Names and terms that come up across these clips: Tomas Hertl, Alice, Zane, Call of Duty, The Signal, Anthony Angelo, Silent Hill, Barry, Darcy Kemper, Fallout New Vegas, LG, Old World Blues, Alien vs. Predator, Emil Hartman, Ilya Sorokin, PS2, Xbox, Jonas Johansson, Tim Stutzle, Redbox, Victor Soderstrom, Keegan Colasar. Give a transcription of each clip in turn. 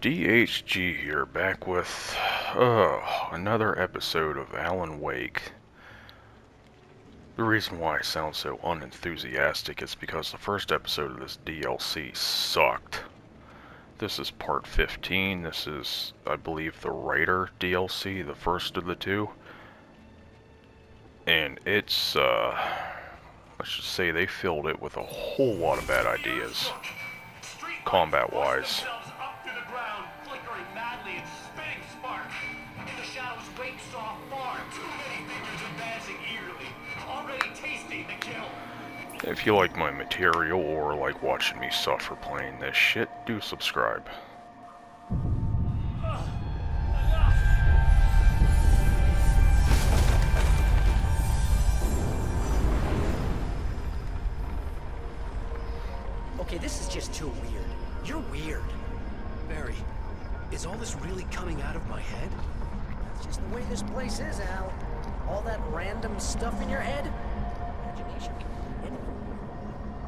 DHG here, back with another episode of Alan Wake. The reason why I sound so unenthusiastic is because the first episode of this DLC sucked. This is part 15, this is, I believe, the Writer DLC, the first of the two. And it's, let's just say they filled it with a whole lot of bad ideas, combat-wise. If you like my material or like watching me suffer playing this shit, do subscribe. Okay, this is just too weird. You're weird. Barry, is all this really coming out of my head? That's just the way this place is, Al. All that random stuff in your head? Imagination.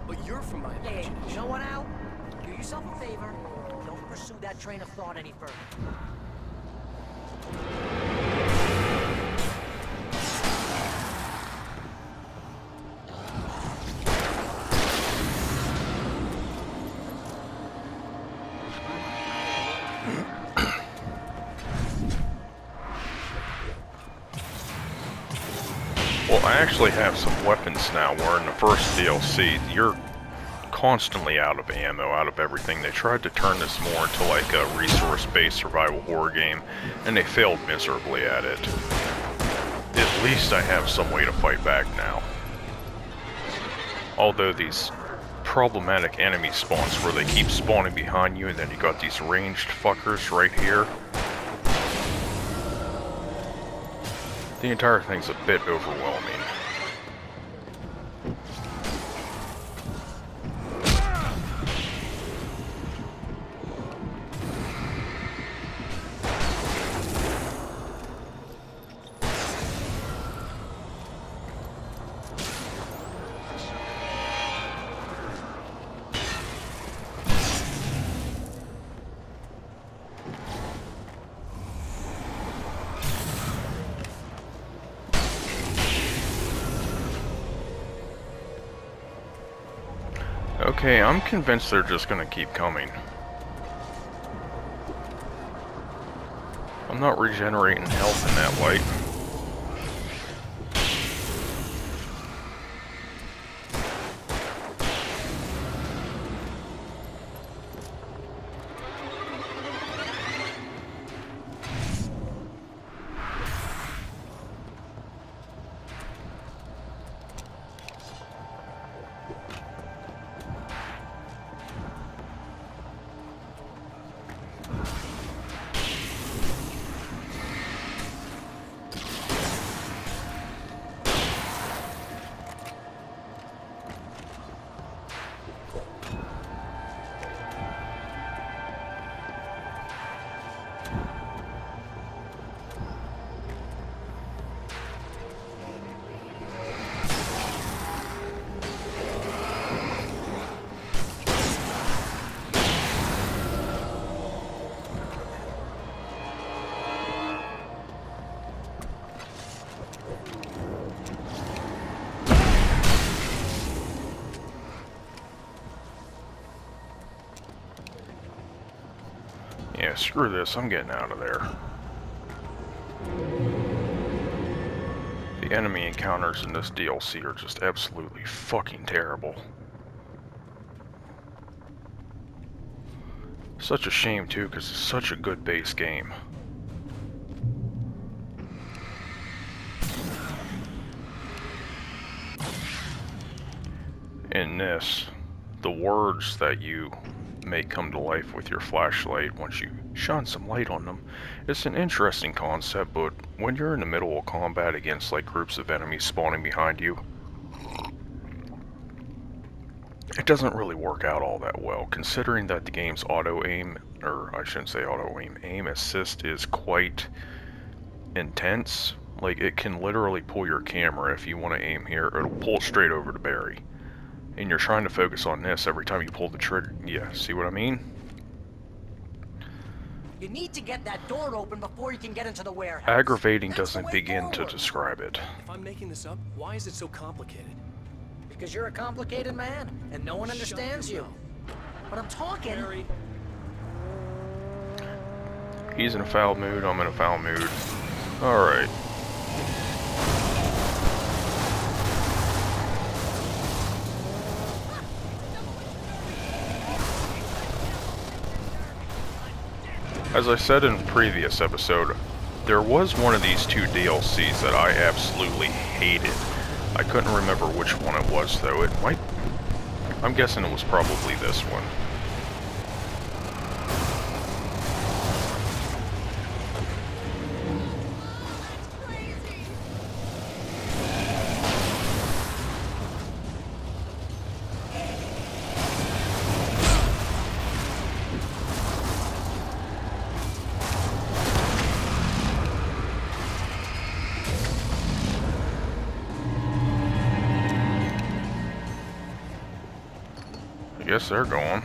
But you're from my imagination. Hey, you know what, Al? Do yourself a favor. Don't pursue that train of thought any further. Well, I actually have some weapons now, where in the first DLC, you're constantly out of ammo, out of everything. They tried to turn this more into like a resource-based survival horror game, and they failed miserably at it. At least I have some way to fight back now. Although these problematic enemy spawns where they keep spawning behind you, and then you got these ranged fuckers right here. The entire thing's a bit overwhelming. Okay, I'm convinced they're just gonna keep coming. I'm not regenerating health in that light. Yeah, screw this, I'm getting out of there. The enemy encounters in this DLC are just absolutely fucking terrible. Such a shame too, because it's such a good base game. In this, the words that you may come to life with your flashlight once you shine some light on them. It's an interesting concept, but when you're in the middle of combat against like groups of enemies spawning behind you, it doesn't really work out all that well, considering that the game's auto-aim, or I shouldn't say auto-aim, aim assist is quite intense. Like, it can literally pull your camera. If you want to aim here, it'll pull straight over to Barry. And you're trying to focus on this every time you pull the trigger. Yeah, see what I mean? You need to get that door open before you can get into the warehouse. Aggravating doesn't begin to describe it. If I'm making this up, why is it so complicated? Because you're a complicated man, and no one understands you. But I'm talking... Barry. He's in a foul mood, I'm in a foul mood. Alright. As I said in a previous episode, there was one of these two DLCs that I absolutely hated. I couldn't remember which one it was though. It might... I'm guessing it was probably this one. Yes, they're going.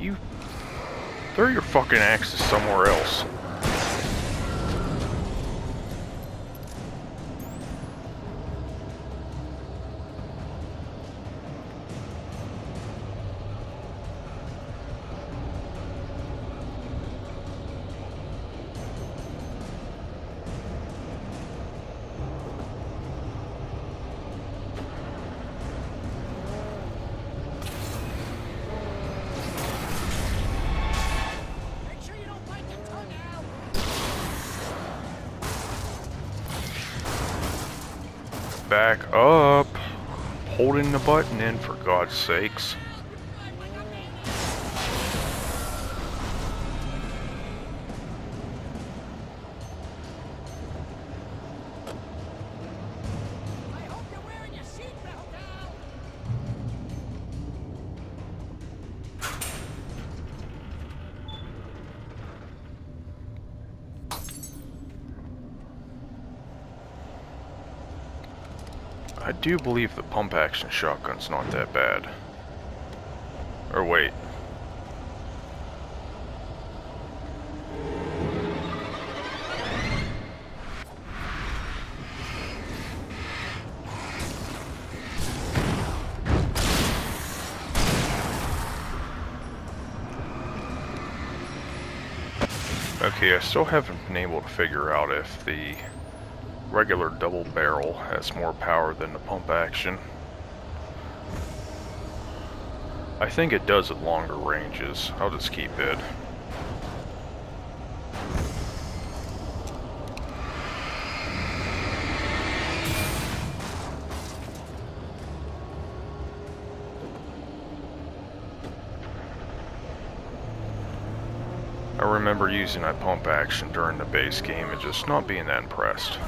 You throw your fucking axes somewhere else. Back up, holding the button in for God's sakes. I do believe the pump action shotgun's not that bad. Or wait. Okay, I still haven't been able to figure out if the regular double barrel has more power than the pump action. I think it does at longer ranges. I'll just keep it. I remember using that pump action during the base game and just not being that impressed.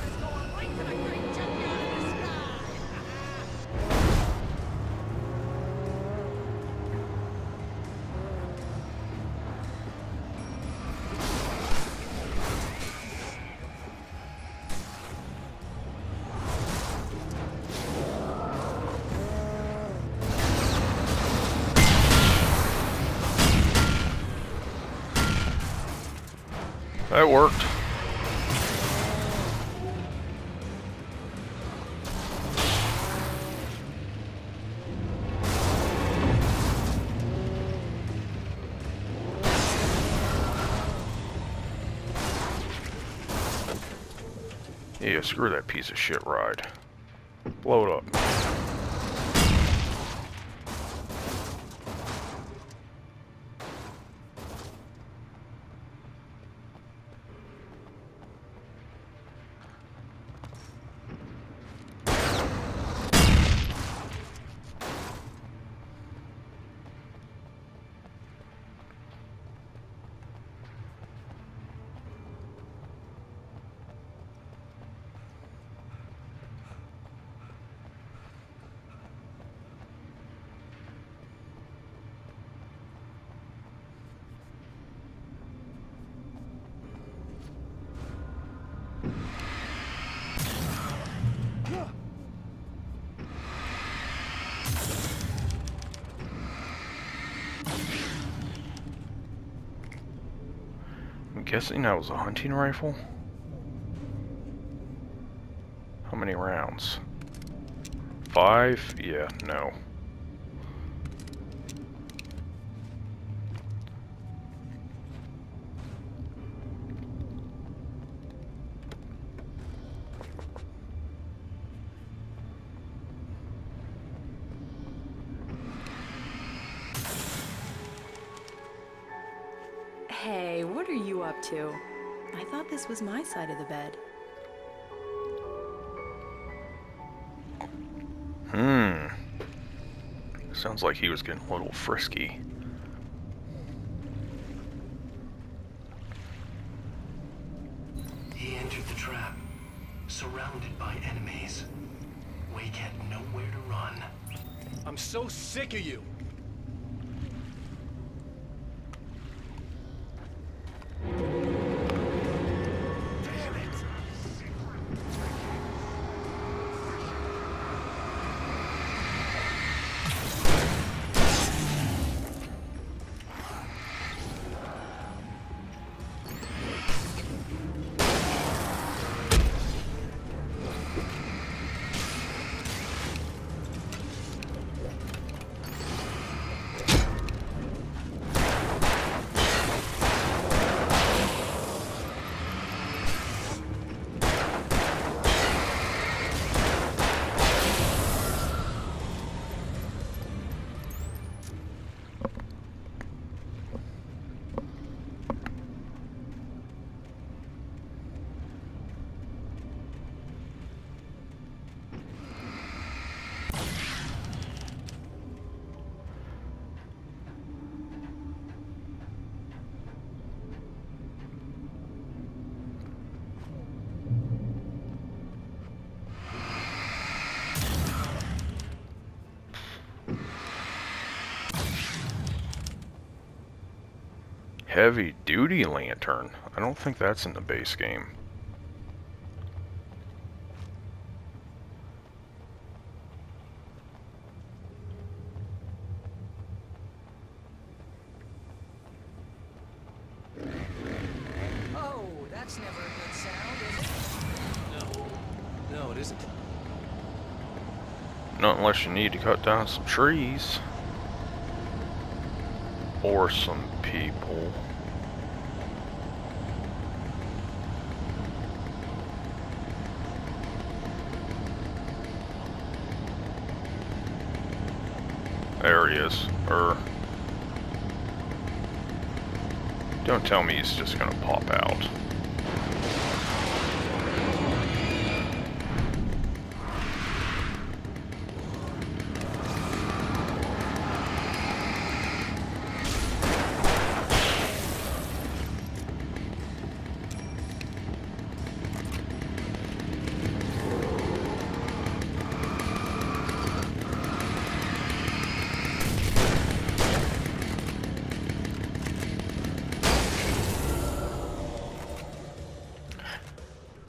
That worked. Yeah, screw that piece of shit ride. Blow it up. guessing that was a hunting rifle. How many rounds? 5? Yeah, no. Hey, what are you up to? I thought this was my side of the bed. Sounds like he was getting a little frisky. He entered the trap, surrounded by enemies. Wake had nowhere to run. I'm so sick of you. Heavy duty lantern. I don't think that's in the base game. Oh, that's never a good sound, is it? No, it isn't. Not unless you need to cut down some trees. Or some people. There he is. Don't tell me he's just gonna pop out.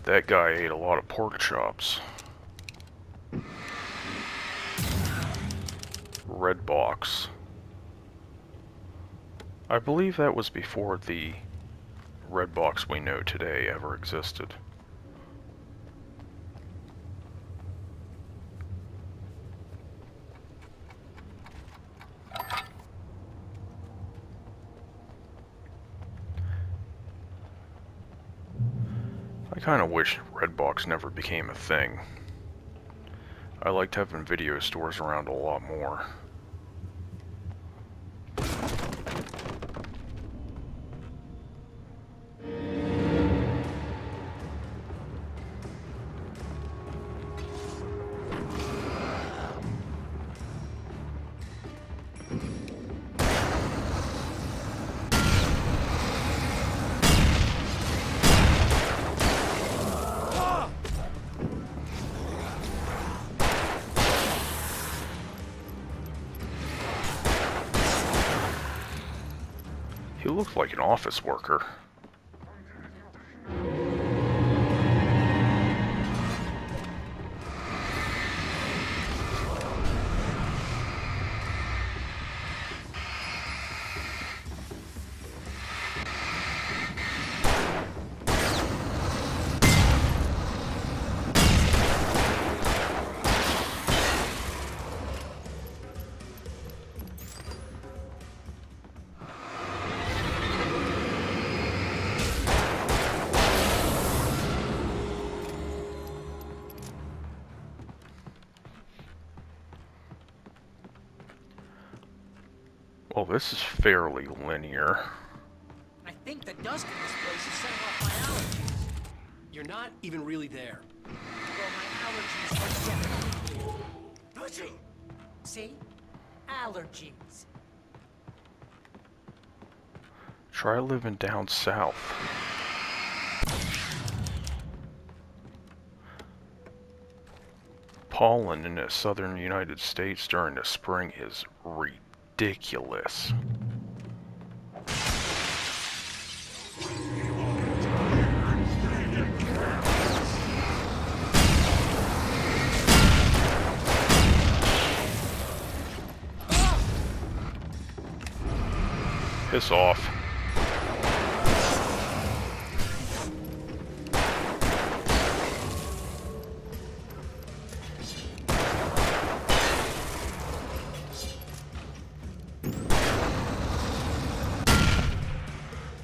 That guy ate a lot of pork chops. Red box. I believe that was before the red box we know today ever existed. I kinda wish Redbox never became a thing. I liked having video stores around a lot more. He looked like an office worker. Well, this is fairly linear. I think the dust in this place is setting off my allergies. You're not even really there. Well, my allergies are definitely... Pussy! See? Allergies. Try living down south. Pollen in the southern United States during the spring is ridiculous. Piss off.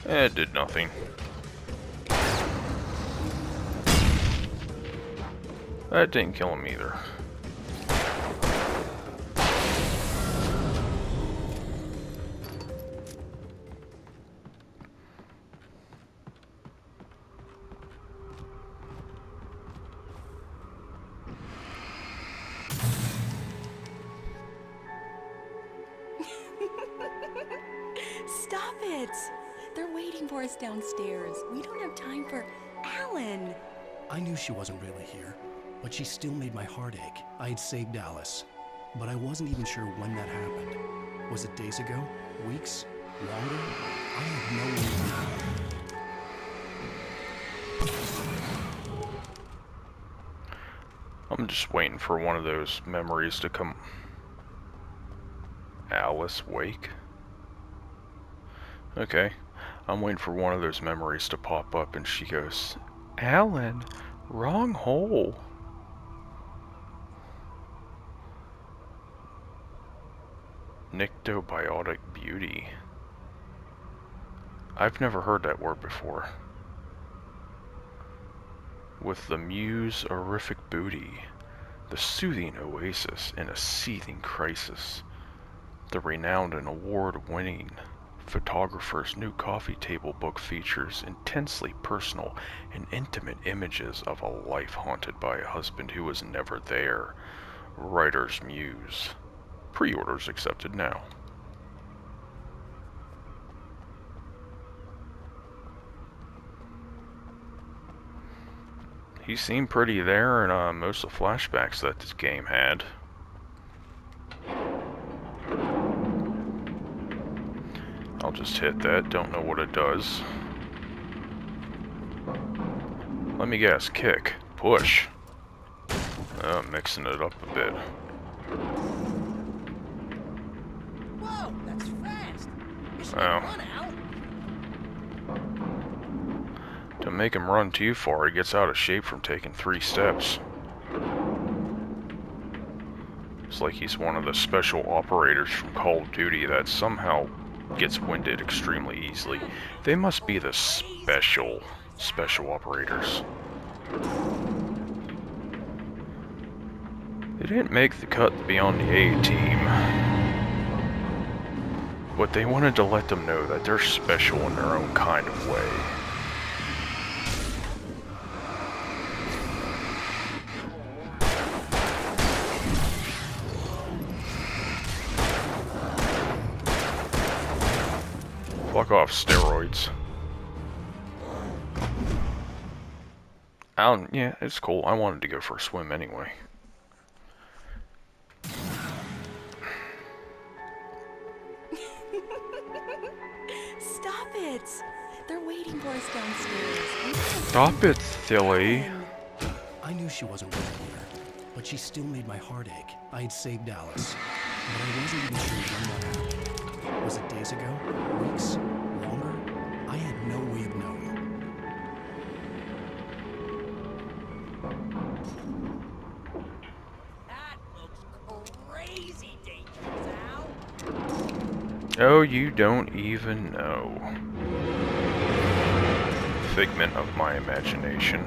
It did nothing. That didn't kill him either. Stop it! They're waiting for us downstairs. We don't have time for Alan. I knew she wasn't really here, but she still made my heart ache. I had saved Alice, but I wasn't even sure when that happened. Was it days ago? Weeks? Longer? I have no idea. I'm just waiting for one of those memories to come. Alice, wake. Okay, I'm waiting for one of those memories to pop up and she goes, Alan, wrong hole. Nyctobiotic beauty. I've never heard that word before. With the muse horrific booty, the soothing oasis in a seething crisis, the renowned and award-winning photographer's new coffee table book features intensely personal and intimate images of a life haunted by a husband who was never there. Writer's muse. Pre-orders accepted now. He seemed pretty there in most of the flashbacks that this game had. I'll just hit that, don't know what it does. Let me guess, kick, push. Mixing it up a bit. Whoa, that's fast. Oh. To make him run too far, he gets out of shape from taking 3 steps. It's like he's one of the special operators from Call of Duty that somehow gets winded extremely easily. They must be the special operators. They didn't make the cut beyond the A-team, but they wanted to let them know that they're special in their own kind of way. Fuck off, steroids. Yeah, it's cool. I wanted to go for a swim anyway. Stop it! They're waiting for us downstairs. Stop it, silly. I knew she wasn't really here, but she still made my heart ache. I had saved Alice, but I wasn't even sure when that happened. Was it days ago? Weeks? Longer? I had no way of knowing. That looks crazy dangerous, Al. Oh, you don't even know. Figment of my imagination.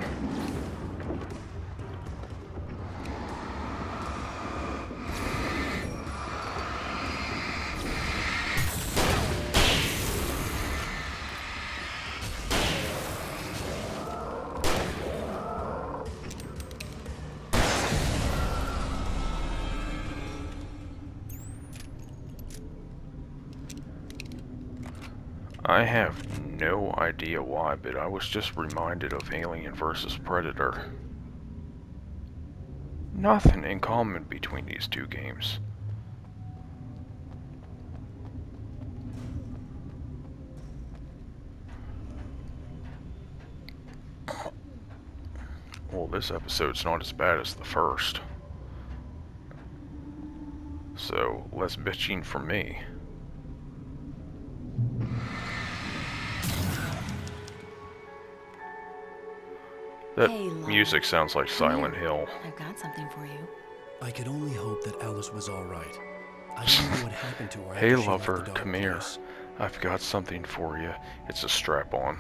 I have no idea why, but I was just reminded of Alien vs. Predator. Nothing in common between these two games. Well, this episode's not as bad as the first. So, less bitching for me. That music sounds like Silent Hill. I've got something for you. I could only hope that Alice was alright. I don't know what happened to her. Hey lover, come here. I've got something for you. It's a strap-on.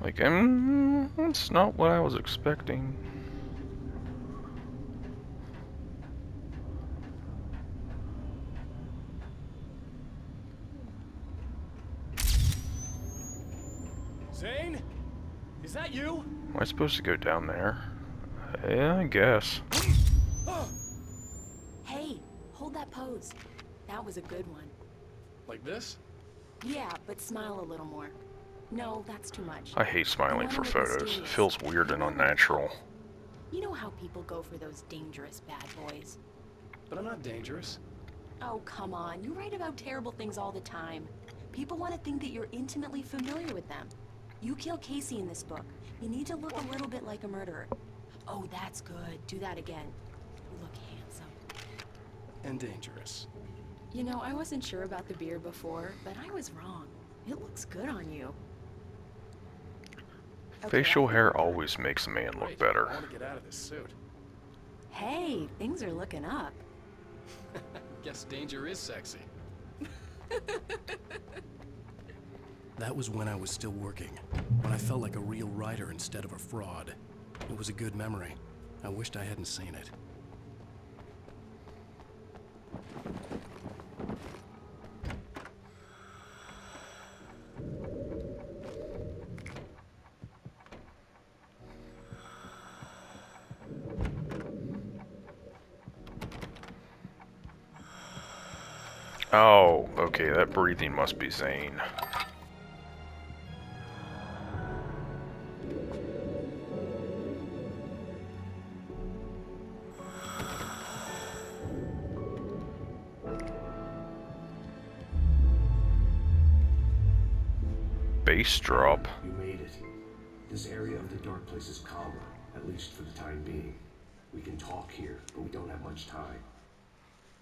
Like, it's not what I was expecting. Zane? Is that you? Am I supposed to go down there? Yeah, I guess. Hey, hold that pose. That was a good one. Like this? Yeah, but smile a little more. No, that's too much. I hate smiling for photos. It feels weird and unnatural. You know how people go for those dangerous bad boys. But I'm not dangerous. Oh, come on. You write about terrible things all the time. People want to think that you're intimately familiar with them. You kill Casey in this book. You need to look a little bit like a murderer. Oh, that's good. Do that again. You look handsome. And dangerous. You know, I wasn't sure about the beard before, but I was wrong. It looks good on you. Facial hair always makes a man look better. I want to get out of this suit. Hey, things are looking up. Guess danger is sexy. That was when I was still working, when I felt like a real writer instead of a fraud. It was a good memory. I wished I hadn't seen it. Oh, okay, that breathing must be Zane. Base drop. You made it. This area of the dark place is calmer, at least for the time being. We can talk here, but we don't have much time.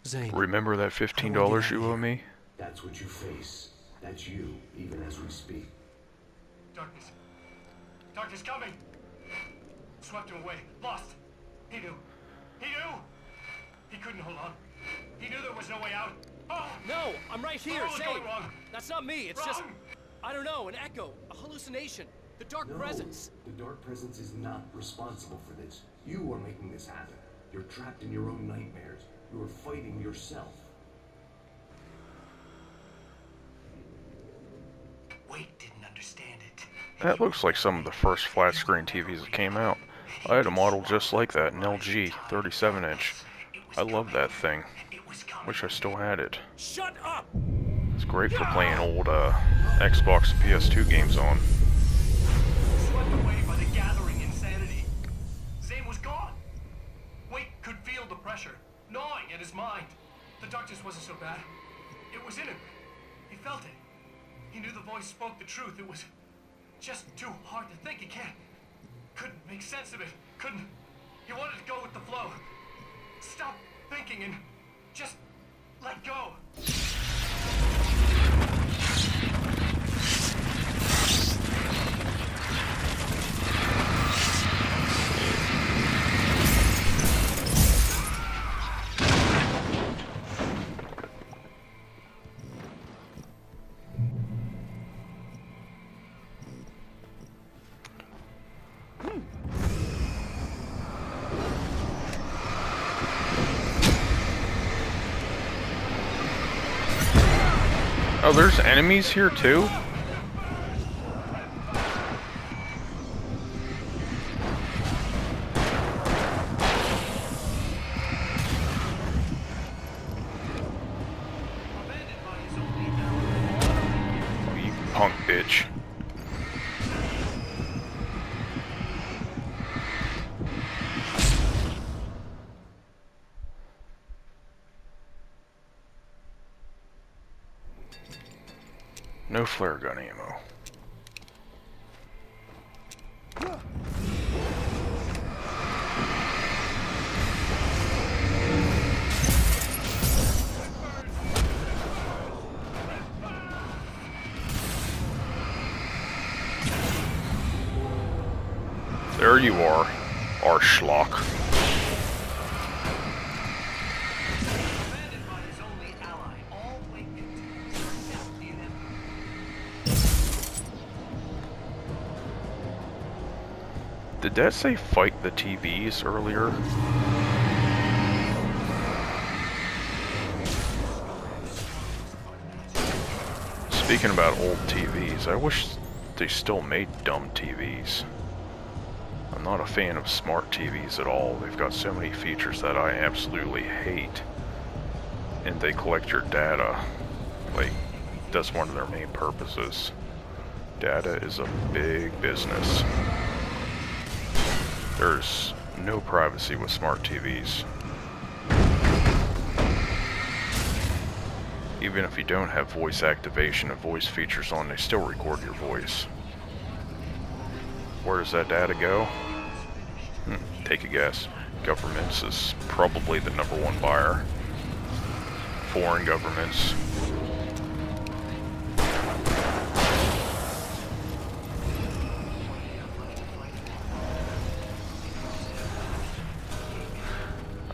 Zane, remember that $15 you owe me? That's what you face. That's you, even as we speak. Darkness. Darkness coming! Swept him away. Lost. He knew. He knew! He couldn't hold on. He knew there was no way out. Oh! No, I'm right here, Zane! That's not me, it's just... I don't know, an echo, a hallucination, the dark presence. The dark presence is not responsible for this. You are making this happen. You're trapped in your own nightmares. You are fighting yourself. Wait, didn't understand it. That looks like some of the first flat screen TVs that came out. I had a model just like that, an LG 37-inch. I love that thing. Wish I still had it. Shut up! It's great for playing old Xbox and PS2 games on. Swept away by the gathering insanity. Zane was gone. Wake could feel the pressure gnawing at his mind. The darkness wasn't so bad. It was in him. He felt it. He knew the voice spoke the truth. It was just too hard to think. He couldn't make sense of it. Couldn't. He wanted to go with the flow. Stop thinking and just let go. Oh, there's enemies here too? punk bitch. No flare gun ammo. There you are, Arschlock. Did that say fight the TVs earlier? Speaking about old TVs, I wish they still made dumb TVs. I'm not a fan of smart TVs at all. They've got so many features that I absolutely hate. And they collect your data. Like, that's one of their main purposes. Data is a big business. There's no privacy with smart TVs. Even if you don't have voice activation and voice features on, they still record your voice. Where does that data go? Take a guess. Governments is probably the #1 buyer. Foreign governments.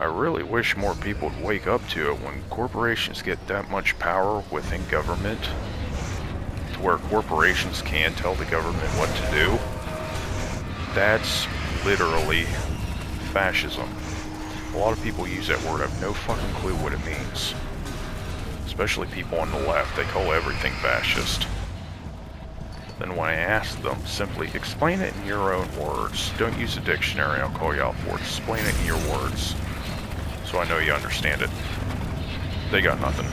I really wish more people would wake up to it. When corporations get that much power within government, to where corporations can tell the government what to do, that's literally fascism. A lot of people use that word. I have no fucking clue what it means. Especially people on the left. They call everything fascist. Then when I ask them, simply explain it in your own words. Don't use a dictionary. I'll call you out for it. Explain it in your words, so I know you understand it. They got nothing.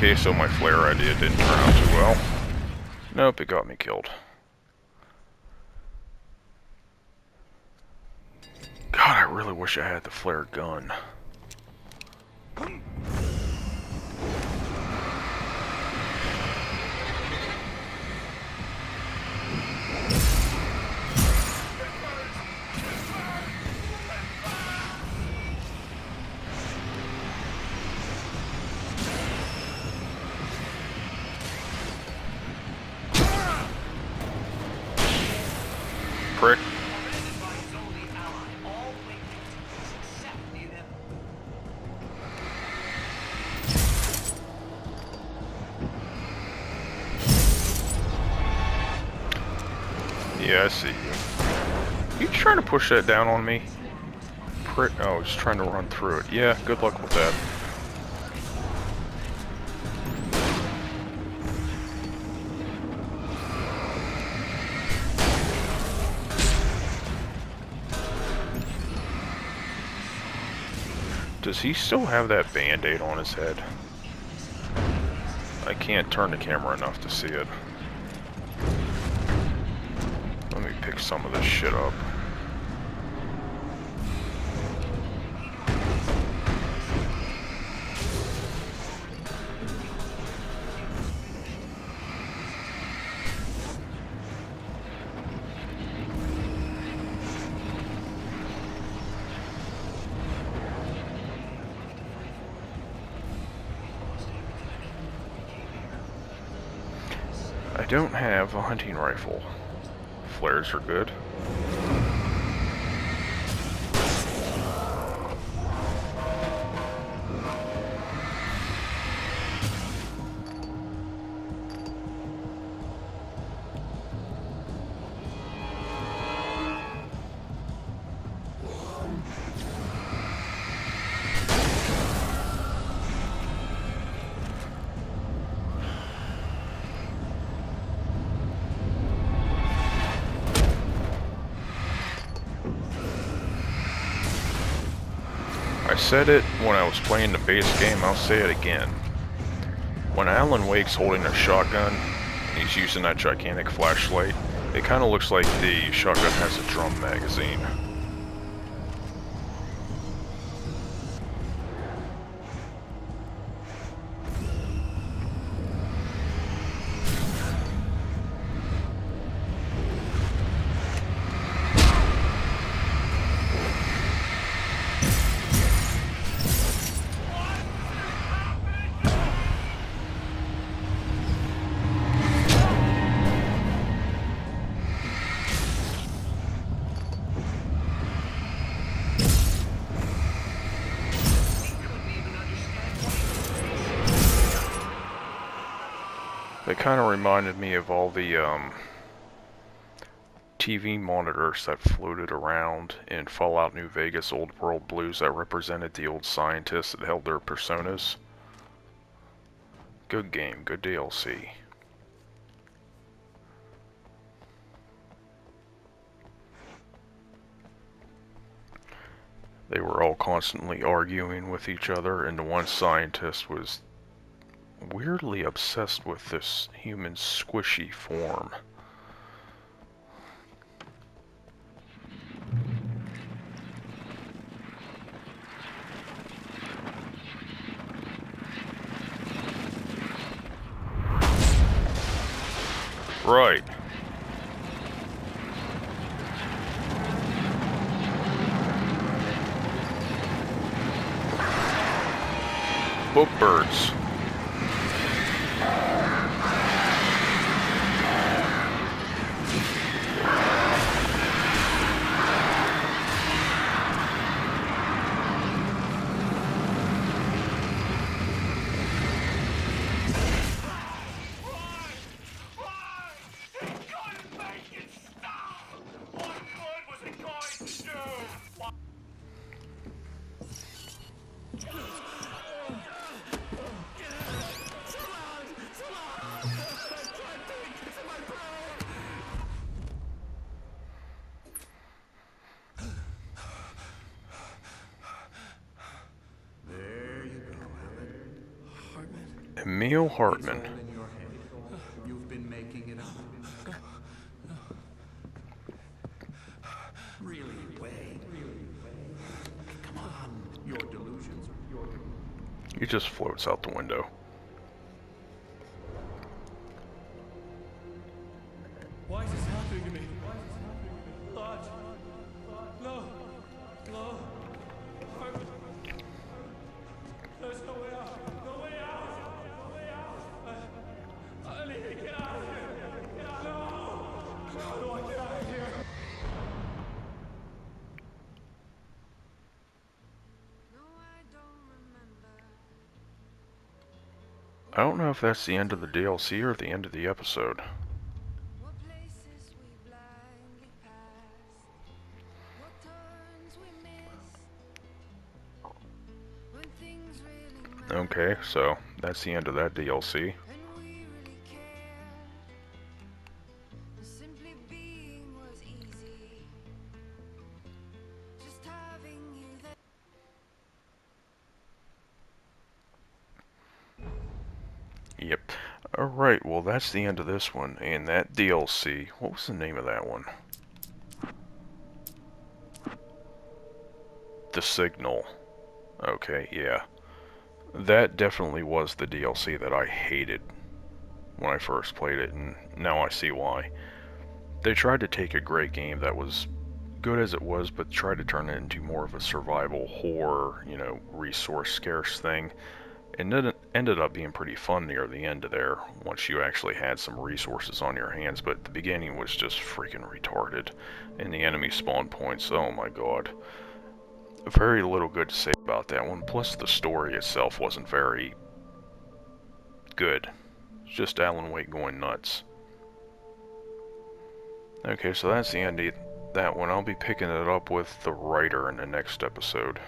Okay, so my flare idea didn't turn out too well. Nope, it got me killed. God, I really wish I had the flare gun. Yeah, I see you. You trying to push that down on me? Prick. Oh, he's trying to run through it. Yeah, good luck with that. Does he still have that Band-Aid on his head? I can't turn the camera enough to see it. Let me pick some of this shit up. don't have a hunting rifle. Flares are good. I said it when I was playing the base game, I'll say it again. When Alan Wake's holding a shotgun, and he's using that gigantic flashlight, it kind of looks like the shotgun has a drum magazine. Kind of reminded me of all the TV monitors that floated around in Fallout New Vegas, Old World Blues, that represented the old scientists that held their personas. Good game, good DLC. They were all constantly arguing with each other, and the one scientist was weirdly obsessed with this human squishy form. Right. Book birds. Emil Hartman. You've been making it up. Really, Wade. Come on, your delusions. He just floats out the window. Why is this happening to me? No. There's no way out. I don't know if that's the end of the DLC or the end of the episode. Okay, so that's the end of that DLC. Yep. Alright, well that's the end of this one, and that DLC. What was the name of that one? The Signal. Okay, yeah. That definitely was the DLC that I hated when I first played it, and now I see why. They tried to take a great game that was good as it was, but tried to turn it into more of a survival horror, you know, resource scarce thing. it ended up being pretty fun near the end of there once you actually had some resources on your hands, but the beginning was just freaking retarded. And the enemy spawn points, oh my god. Very little good to say about that one, plus the story itself wasn't very good. It's just Alan Wake going nuts. Okay, so that's the end of that one. I'll be picking it up with the writer in the next episode.